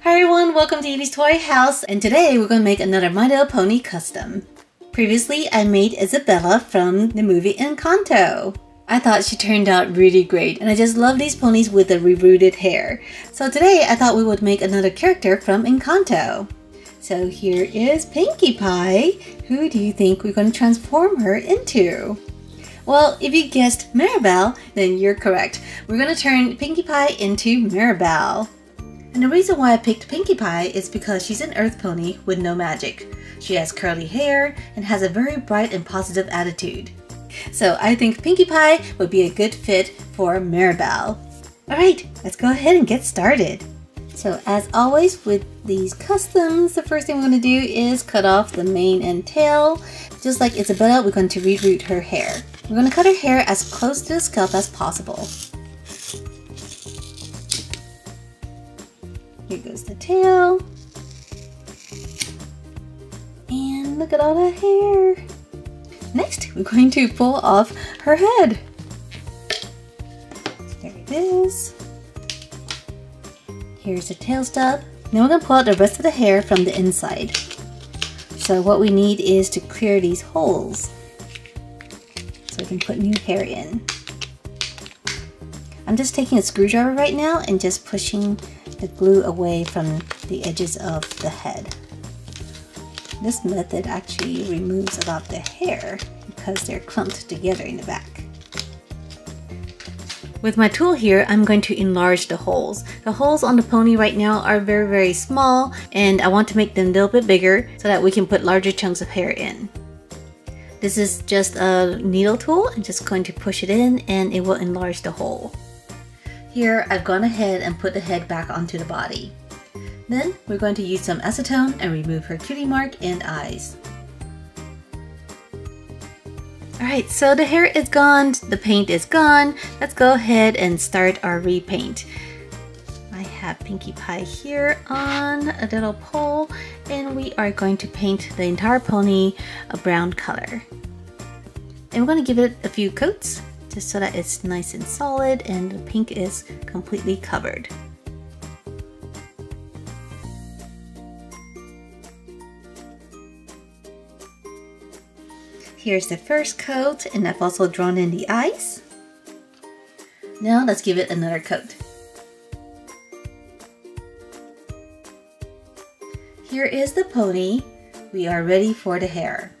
Hi everyone, welcome to Evie's Toy House, and today we're going to make another My Little Pony custom. Previously, I made Isabela from the movie Encanto. I thought she turned out really great, and I just love these ponies with the rooted hair. So today, I thought we would make another character from Encanto. So here is Pinkie Pie. Who do you think we're going to transform her into? Well, if you guessed Mirabel, then you're correct. We're going to turn Pinkie Pie into Mirabel. And the reason why I picked Pinkie Pie is because she's an earth pony with no magic. She has curly hair and has a very bright and positive attitude. So I think Pinkie Pie would be a good fit for Mirabel. Alright, let's go ahead and get started. So as always with these customs, the first thing we're going to do is cut off the mane and tail. Just like Isabela, we're going to reroot her hair. We're going to cut her hair as close to the scalp as possible. Here goes the tail. And look at all that hair. Next, we're going to pull off her head. There it is. Here's the tail stub. Now we're going to pull out the rest of the hair from the inside. So what we need is to clear these holes so we can put new hair in. I'm just taking a screwdriver right now and just pushing the glue away from the edges of the head. This method actually removes a lot of the hair because they're clumped together in the back. With my tool here, I'm going to enlarge the holes. The holes on the pony right now are very small, and I want to make them a little bit bigger so that we can put larger chunks of hair in. This is just a needle tool. I'm just going to push it in and it will enlarge the hole. Here, I've gone ahead and put the head back onto the body. Then, we're going to use some acetone and remove her cutie mark and eyes. Alright, so the hair is gone, the paint is gone. Let's go ahead and start our repaint. I have Pinkie Pie here on a little pole, and we are going to paint the entire pony a brown color. And we're going to give it a few coats, just so that it's nice and solid and the pink is completely covered. Here's the first coat, and I've also drawn in the eyes. Now let's give it another coat. Here is the pony. We are ready for the hair.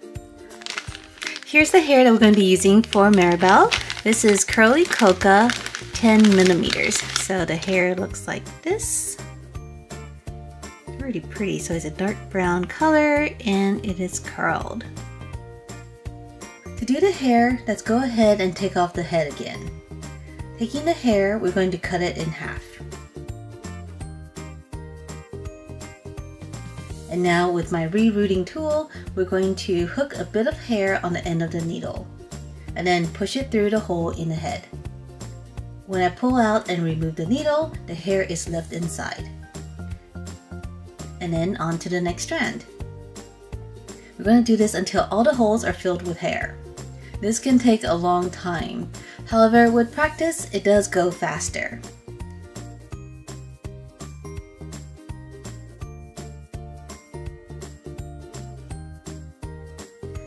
Here's the hair that we're going to be using for Mirabel. This is Curly Coca 10mm. So the hair looks like this. It's really pretty. So it's a dark brown color and it is curled. To do the hair, let's go ahead and take off the head again. Taking the hair, we're going to cut it in half. And now with my rerouting tool, we're going to hook a bit of hair on the end of the needle and then push it through the hole in the head. When I pull out and remove the needle, the hair is left inside. And then on to the next strand. We're going to do this until all the holes are filled with hair. This can take a long time. However, with practice, it does go faster.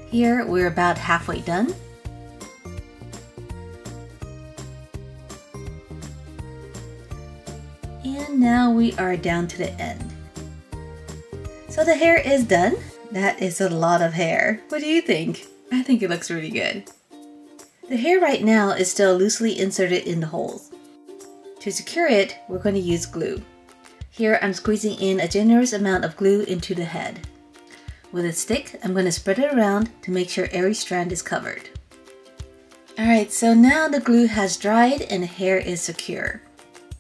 Here, we're about halfway done. And now we are down to the end. So the hair is done. That is a lot of hair. What do you think? I think it looks really good. The hair right now is still loosely inserted in the holes. To secure it, we're going to use glue. Here, I'm squeezing in a generous amount of glue into the head. With a stick, I'm going to spread it around to make sure every strand is covered. Alright, so now the glue has dried and the hair is secure.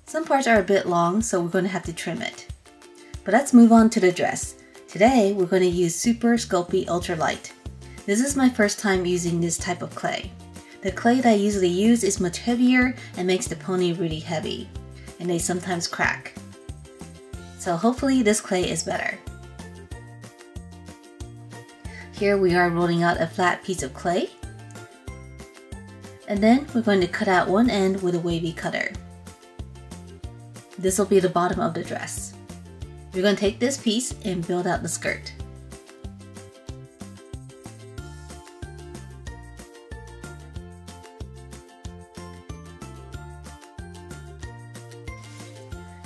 Some parts are a bit long, so we're going to have to trim it. But let's move on to the dress. Today, we're going to use Super Sculpey Ultralight. This is my first time using this type of clay. The clay that I usually use is much heavier and makes the pony really heavy. And they sometimes crack. So hopefully this clay is better. Here we are rolling out a flat piece of clay. And then we're going to cut out one end with a wavy cutter. This will be the bottom of the dress. We're going to take this piece and build out the skirt.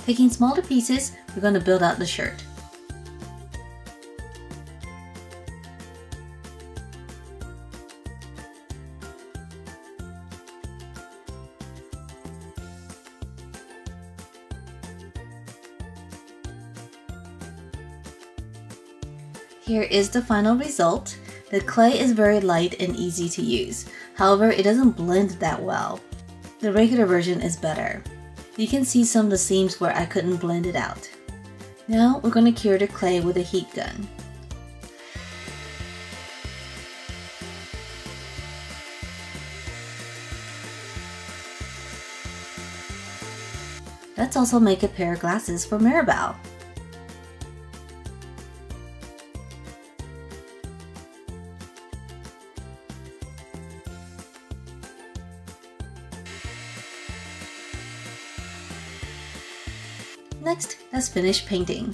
Taking smaller pieces, we're going to build out the shirt. Here is the final result. The clay is very light and easy to use. However, it doesn't blend that well. The regular version is better. You can see some of the seams where I couldn't blend it out. Now we're going to cure the clay with a heat gun. Let's also make a pair of glasses for Mirabel. Next, let's finish painting.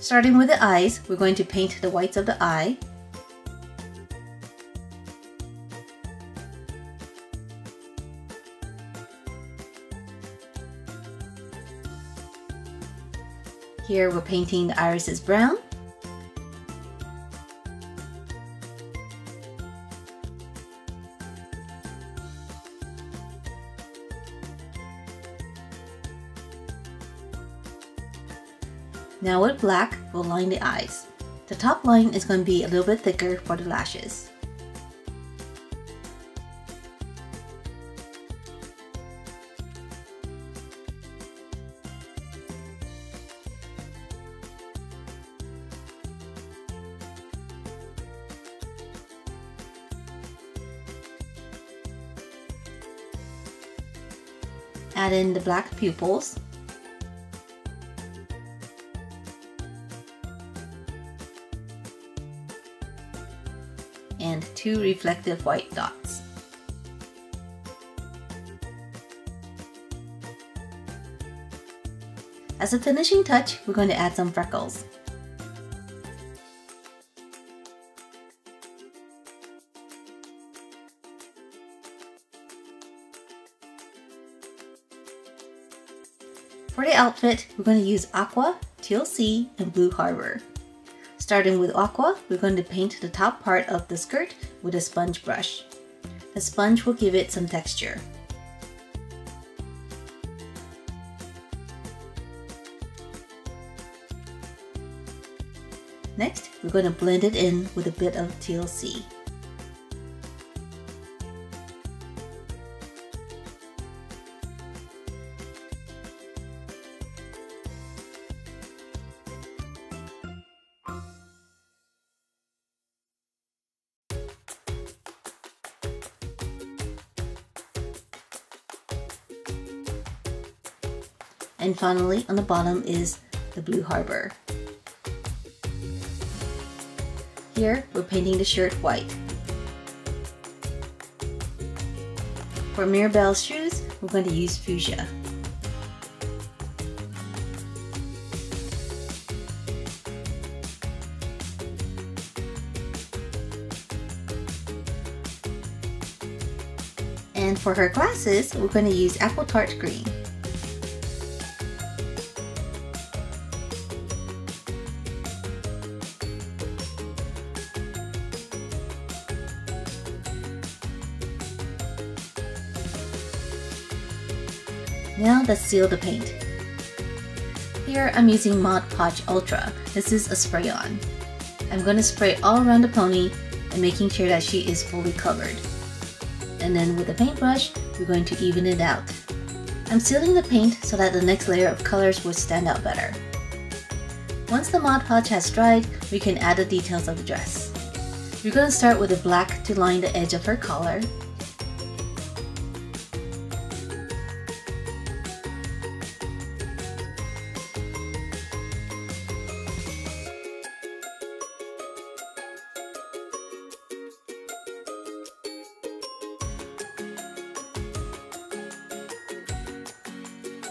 Starting with the eyes, we're going to paint the whites of the eye. Here we're painting the iris brown. Now with black, we'll line the eyes. The top line is going to be a little bit thicker for the lashes. Add in the black pupils. And two reflective white dots. As a finishing touch, we're going to add some freckles. For the outfit, we're going to use Aqua, TLC, and Blue Harbor. Starting with aqua, we're going to paint the top part of the skirt with a sponge brush. The sponge will give it some texture. Next, we're going to blend it in with a bit of TLC. And finally, on the bottom is the Blue Harbor. Here, we're painting the shirt white. For Mirabel's shoes, we're going to use Fuchsia. And for her glasses, we're going to use Apple Tart Green. Now let's seal the paint. Here I'm using Mod Podge Ultra. This is a spray on. I'm going to spray all around the pony and making sure that she is fully covered. And then with a paintbrush, we're going to even it out. I'm sealing the paint so that the next layer of colors will stand out better. Once the Mod Podge has dried, we can add the details of the dress. We're going to start with the black to line the edge of her collar.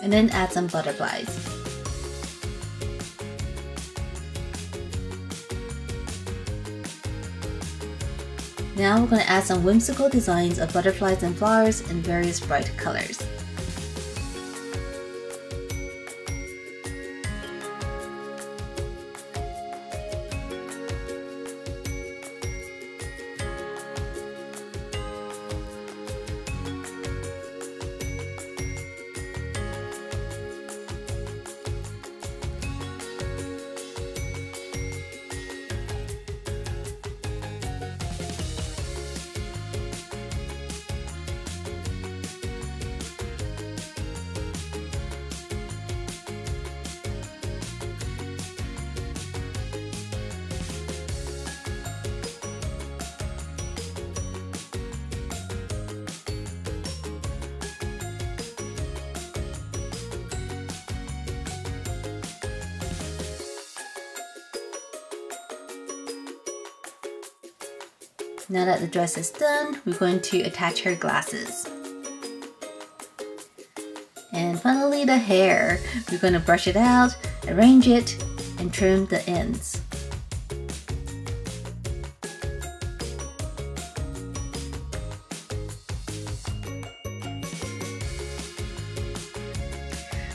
and then add some butterflies. Now we're going to add some whimsical designs of butterflies and flowers in various bright colors. Now that the dress is done, we're going to attach her glasses. And finally the hair. We're going to brush it out, arrange it, and trim the ends.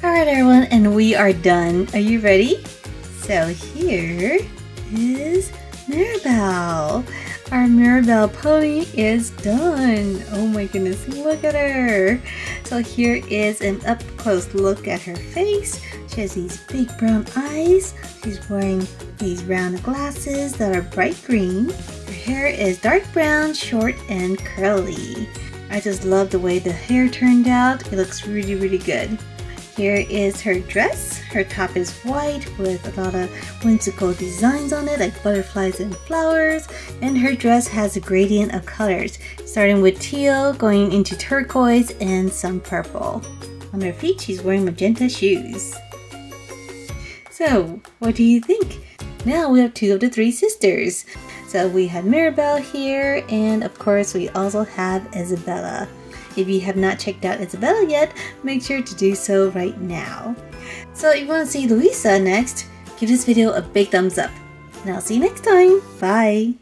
Alright everyone, and we are done. Are you ready? So here is Mirabel. Our Mirabel pony is done. Oh my goodness, look at her. So here is an up close look at her face. She has these big brown eyes. She's wearing these round glasses that are bright green. Her hair is dark brown, short and curly. I just love the way the hair turned out. It looks really, really good. Here is her dress. Her top is white with a lot of whimsical designs on it, like butterflies and flowers. And her dress has a gradient of colors, starting with teal, going into turquoise, and some purple. On her feet, she's wearing magenta shoes. So, what do you think? Now we have two of the three sisters. So we have Mirabel here, and of course we also have Isabela. If you have not checked out Isabela yet, make sure to do so right now. So if you want to see Luisa next, give this video a big thumbs up. And I'll see you next time. Bye!